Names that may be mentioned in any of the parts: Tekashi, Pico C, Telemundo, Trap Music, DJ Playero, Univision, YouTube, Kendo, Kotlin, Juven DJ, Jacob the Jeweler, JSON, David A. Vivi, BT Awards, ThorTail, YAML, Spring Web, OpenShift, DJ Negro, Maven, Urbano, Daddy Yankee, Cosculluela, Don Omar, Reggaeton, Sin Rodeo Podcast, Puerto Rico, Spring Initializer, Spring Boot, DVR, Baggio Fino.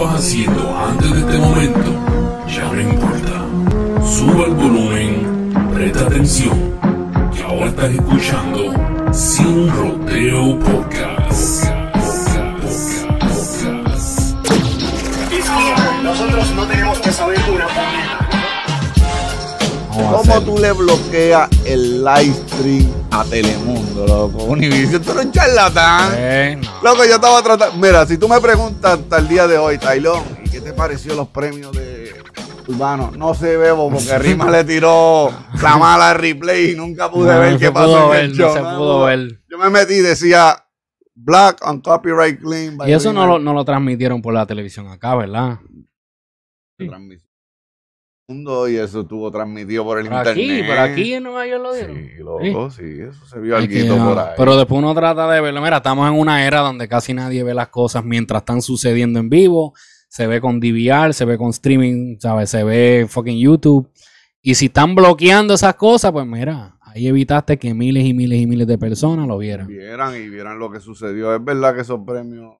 estabas haciendo antes de este momento ya no importa. Suba el volumen, presta atención, que ahora estás escuchando Sin Rodeo Podcast. Nosotros no tenemos que saber una puñeta. ¿Cómo tú le bloqueas el live stream a Telemundo, loco? Univision, tú eres un charlatán. No. Loco, yo estaba tratando... Mira, si tú me preguntas hasta el día de hoy, Taylón, ¿y qué te pareció los premios de Urbano? No sé, Bebo, porque Rima le tiró la mala replay y nunca pude ver qué pasó en el show. No se pudo ver. Yo me metí y decía... Black on copyright clean. Y eso no lo transmitieron por la televisión acá, ¿verdad? Sí. Y eso estuvo transmitido por el internet. Por aquí en Nueva York lo dieron. Sí, loco, sí, eso se vio alguito por ahí. Pero después uno trata de verlo. Mira, estamos en una era donde casi nadie ve las cosas mientras están sucediendo en vivo. Se ve con DVR, se ve con streaming, ¿sabes? Se ve fucking YouTube. Y si están bloqueando esas cosas, pues mira... Ahí evitaste que miles y miles y miles de personas lo vieran. Vieran lo que sucedió. Es verdad que esos premios,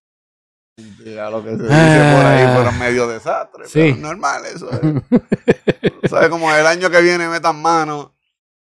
a lo que se dice por ahí, fueron medio desastre. Sí. Pero normal eso es. ¿Sabes? Como el año que viene metan mano,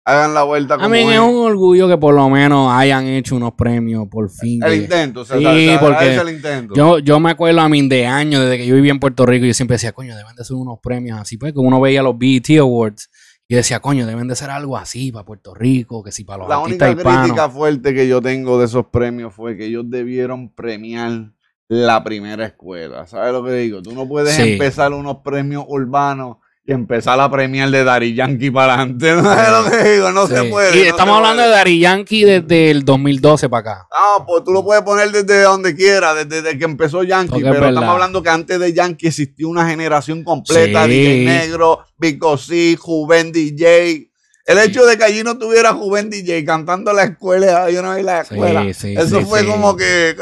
hagan la vuelta como... A mí es un orgullo que por lo menos hayan hecho unos premios por fin. El intento. O sea, sí, porque el intento. Yo me acuerdo a mí de años, desde que yo vivía en Puerto Rico, yo siempre decía, coño, deben de ser unos premios así. Pues que uno veía los BT Awards. Y decía, coño, deben de ser algo así para Puerto Rico, que si para los artistas hispanos. La única crítica fuerte que yo tengo de esos premios fue que ellos debieron premiar la primera escuela. ¿Sabes lo que digo? Tú no puedes empezar unos premios urbanos y empezar a premiar de Daddy Yankee para adelante. ¿No sabes lo que digo? No se puede. Y estamos hablando de Daddy Yankee desde el 2012 para acá. No, pues tú lo puedes poner desde donde quieras, desde que empezó Yankee. Porque pero es estamos hablando que antes de Yankee existió una generación completa. Sí. DJ Negro, Pico C, Juven DJ. El hecho de que allí no tuviera Juven DJ cantando la escuela, yo no vi la escuela. Eso fue como que...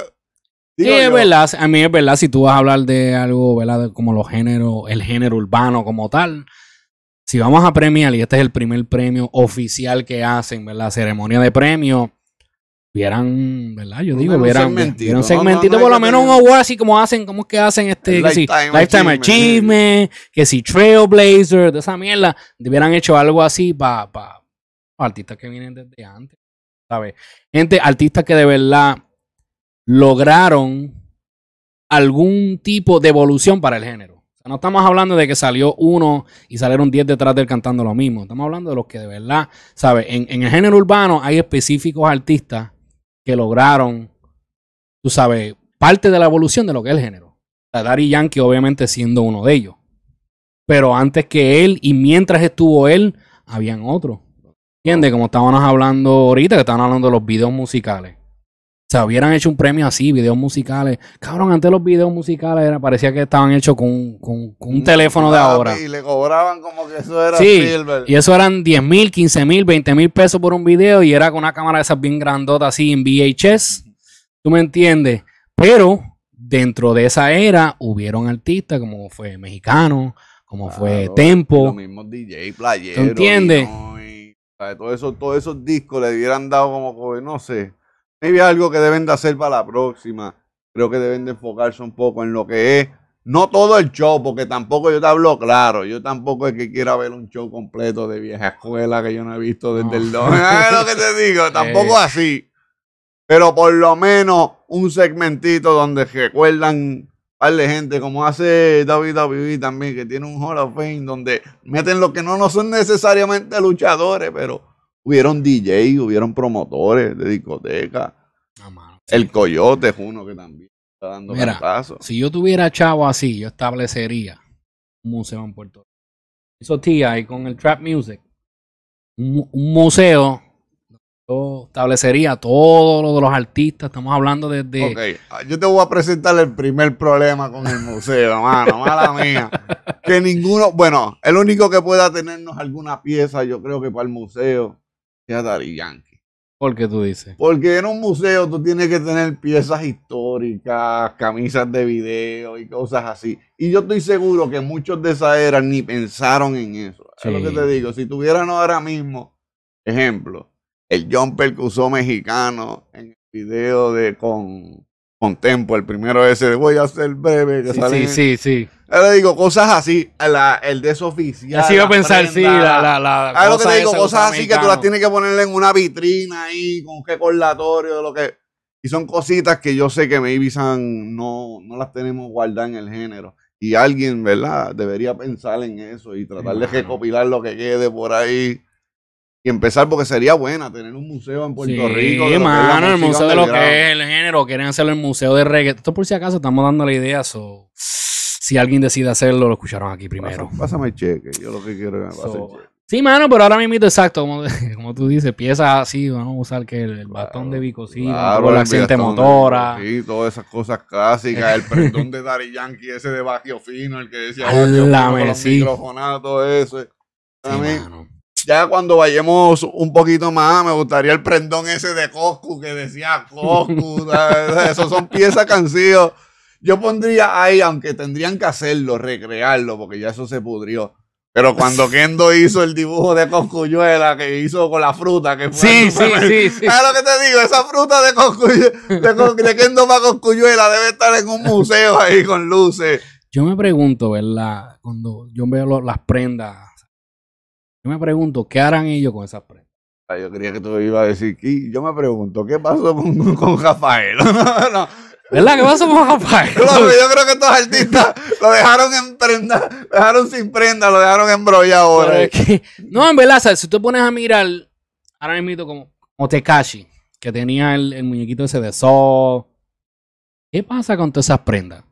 Sí, es verdad. A mí es verdad, si tú vas a hablar de algo, ¿verdad? De como los géneros, el género urbano como tal. Si vamos a premiar, y este es el primer premio oficial que hacen, ¿verdad? Ceremonia de premio. Vieran, ¿verdad? Yo digo, vieran un segmentito, por lo menos un award así como hacen, ¿cómo es que hacen este? Lifetime Achievement, que si Trailblazer, de esa mierda. Hubieran hecho algo así para artistas que vienen desde antes, ¿sabes? Gente, artistas que de verdad lograron algún tipo de evolución para el género. O sea, no estamos hablando de que salió uno y salieron 10 detrás de él cantando lo mismo. Estamos hablando de los que de verdad, ¿sabes? En el género urbano hay específicos artistas que lograron, tú sabes, parte de la evolución de lo que es el género. Daddy Yankee obviamente siendo uno de ellos. Pero antes que él y mientras estuvo él, habían otros. ¿Entiendes? Como estábamos hablando ahorita, que estaban hablando de los videos musicales. O sea, hubieran hecho un premio así, videos musicales. Cabrón, antes los videos musicales parecía que estaban hechos con un teléfono de ahora. Y le cobraban como que eso era Silver. Y eso eran 10,000, 15,000, 20,000 pesos por un video. Y era con una cámara de esas bien grandota así en VHS. ¿Tú me entiendes? Pero dentro de esa era hubieron artistas como fue Mexicano, como fue Tempo. Los mismos DJ Playero. ¿Tú entiendes? Todos esos discos le hubieran dado como, no sé... Maybe algo que deben de hacer para la próxima. Creo que deben de enfocarse un poco en lo que es. No todo el show, porque tampoco yo te hablo claro. Yo tampoco es que quiera ver un show completo de vieja escuela que yo no he visto desde el 2. Es lo que te digo, tampoco así. Pero por lo menos un segmentito donde recuerdan a par de gente, como hace David A. Vivi también, que tiene un Hall of Fame, donde meten los que no son necesariamente luchadores, pero... Hubieron DJ, hubieron promotores de discoteca. El Coyote es uno que también está dando cantazos. Si yo tuviera chavo así, yo establecería un museo en Puerto Rico. Eso tía ahí con el Trap Music. Un museo. Yo establecería todo lo de los artistas. Estamos hablando desde... Ok, yo te voy a presentar el primer problema con el museo, mano. Mala mía. Que ninguno... Bueno, el único que pueda tenernos alguna pieza, yo creo que para el museo... Es Daddy Yankee. ¿Por qué tú dices? Porque en un museo tú tienes que tener piezas históricas, camisas de video y cosas así. Y yo estoy seguro que muchos de esa era ni pensaron en eso. Sí. Es lo que te digo. Si tuvieran ahora mismo, ejemplo, el jumper que usó Mexicano en el video de con Contempo, el primero ese, voy a ser breve. Que sí, sale. Sí, sí, sí. Le digo cosas así, el desoficial. Así iba a pensar, prenda, sí, la cosa, lo que te digo, cosas así que tú las tienes que ponerle en una vitrina ahí, con un recordatorio de lo que... Y son cositas que yo sé que Maybe San no las tenemos guardadas en el género. Y alguien, ¿verdad? Debería pensar en eso y tratar de recopilar lo que quede por ahí. Y empezar, porque sería buena tener un museo en Puerto Rico. Sí, mano, el museo de lo que es el género. Quieren hacerlo en el museo de reggaetón. Esto por si acaso estamos dando la idea. So, si alguien decide hacerlo, lo escucharon aquí primero. Pásame el cheque. Yo lo que quiero es el cheque. Sí, mano, pero ahora mismo, exacto, como tú dices, piezas así, vamos a usar que el bastón de Pico C, la accidente motora. Sí, todas esas cosas clásicas, el prendón de Daddy Yankee, ese de Baggio Fino, el que decía los microfonatos, todo eso. A mí, ya cuando vayamos un poquito más, me gustaría el prendón ese de Coscu, que decía Coscu, esos son piezas cancillos. Yo pondría ahí, aunque tendrían que hacerlo, recrearlo, porque ya eso se pudrió. Pero cuando Kendo hizo el dibujo de Cosculluela, que hizo con la fruta, que fue... Sí. ¿Sabes lo que te digo? Esa fruta de Kendo para Cosculluela debe estar en un museo ahí con luces. Yo me pregunto, ¿verdad? Cuando yo veo las prendas, yo me pregunto, ¿qué harán ellos con esas prendas? Yo creía que tú ibas a decir, y yo me pregunto, ¿qué pasó con Rafael? No. ¿Verdad? ¿Qué pasó con Rafael? Yo creo que estos artistas lo dejaron en prenda, lo dejaron sin prenda, lo dejaron embrollado ahora. Es que, no, en verdad, ¿sabes? Si tú pones a mirar, ahora mismo como Tekashi, que tenía el muñequito ese de Sol. ¿Qué pasa con todas esas prendas?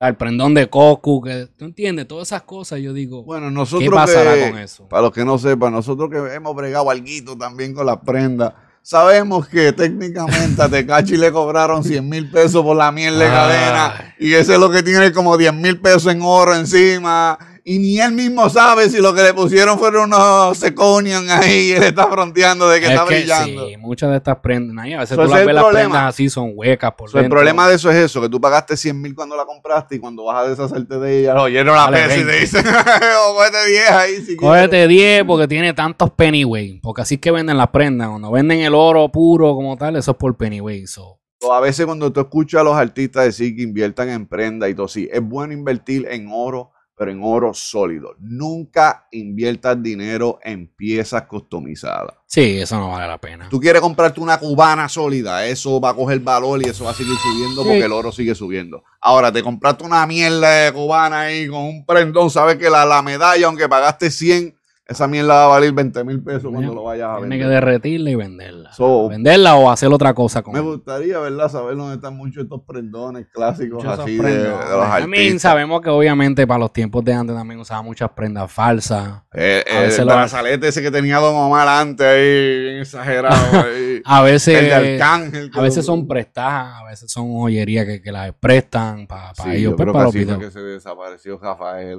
El prendón de Coscu, que tú entiendes, todas esas cosas, yo digo, bueno, nosotros ¿qué pasará con eso? Para los que no sepan, nosotros que hemos bregado alguito también con las prendas, sabemos que técnicamente a Tekashi le cobraron 100,000 pesos por la miel de cadena y ese es lo que tiene como 10,000 pesos en oro encima y ni él mismo sabe si lo que le pusieron fueron unos seconian ahí y él está fronteando de que es está que brillando. Sí, muchas de estas prendas, a veces tú las ves, las prendas así son huecas por dentro. El problema de eso es eso, que tú pagaste 100,000 cuando la compraste y cuando vas a deshacerte de ella, lo oyeron la pesa y te dicen, oh, cógete 10 ahí si cógete 10 porque tiene tantos pennyweight, porque así es que venden las prendas, cuando venden el oro puro como tal, eso es por pennyweight, so. O a veces cuando tú escuchas a los artistas decir que inviertan en prenda y todo, sí, es bueno invertir en oro, pero en oro sólido. Nunca inviertas dinero en piezas customizadas. Sí, eso no vale la pena. Tú quieres comprarte una cubana sólida, eso va a coger valor y eso va a seguir subiendo porque el oro sigue subiendo. Ahora, te compraste una mierda de cubana ahí con un prendón, sabes que la medalla, aunque pagaste 100, esa mierda va a valer 20,000 pesos cuando lo vayas a vender. Tienes que derretirla y venderla. Venderla o hacer otra cosa con él. Me gustaría, ¿verdad?, saber dónde están muchos estos prendones clásicos así de los artistas. También sabemos que obviamente para los tiempos de antes también usaba muchas prendas falsas. El brazalete ese que tenía Don Omar antes ahí, bien exagerado. Ahí. A veces, el de Arcángel. A veces son prestadas, a veces son joyerías que las prestan para ellos. Yo creo que así fue que se desapareció Rafael.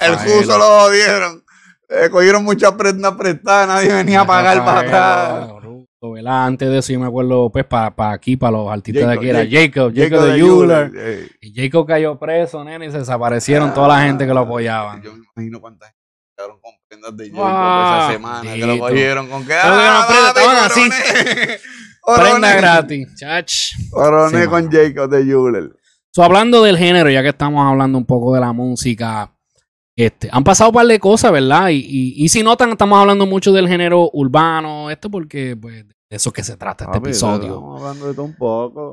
El justo lo dieron. Cogieron muchas prendas prestadas, nadie venía a pagar para atrás. Antes de eso yo me acuerdo, pues, para aquí, para los artistas de aquí, era Jacob the Jeweler. Y Jacob cayó preso, nene, y se desaparecieron toda la gente que lo apoyaba. Yo me imagino cuántas gente quedaron con prendas de Jacob esa semana, que lo cogieron con que... Prenda gratis, chach. Coroné con Jacob the Jeweler. Hablando del género, ya que estamos hablando un poco de la música... han pasado un par de cosas, ¿verdad? Y si notan, estamos hablando mucho del género urbano, porque pues, de eso es que se trata este episodio. Estamos hablando de todo un poco.